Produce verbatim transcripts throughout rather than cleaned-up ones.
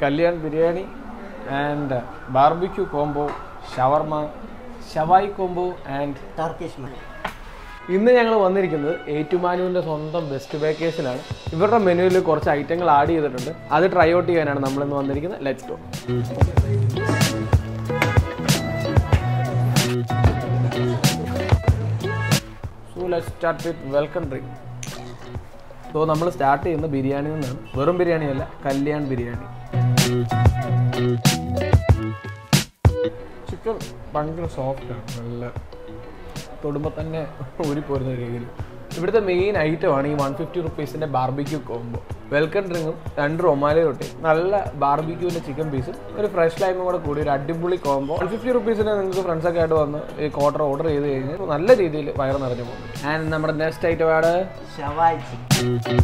Kalyan biryani and barbecue combo, shawarma, shawai combo and Turkish menu. Innu njangal vannirikkunnu Andrew Omali's sontham best bakers nanu. Ivarra menu il korchu items add cheythittundu. Adu try out cheyananu nammal innu vannirikkunnu. Let's go. So let's start with welcome drink. So nammal start cheyyunna biryani nanu. Verum biryani alla, Kalyan biryani. Chicken is soft. The main item is one hundred fifty rupees barbecue combo. Welcome drink, Andrew Omali. It's barbecue chicken piece. It's fresh lime. It's combo. one hundred fifty rupees is a quarter order. It's and the next item is Shawai chicken.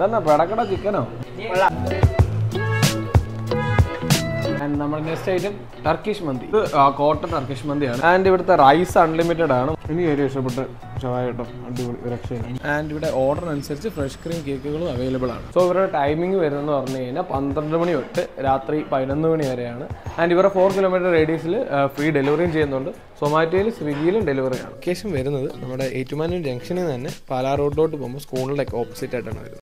That's a product chicken. And our next item Turkish Mandi. This is cotton Turkish Mandi. And here the rice unlimited. This is and here order and fresh cream cake available. So here timing is twelve o'clock, and here four kilometer radius free delivery. So my tail is revealed delivery. Location is Andrew Omali Junction, Pala Road, School like opposite.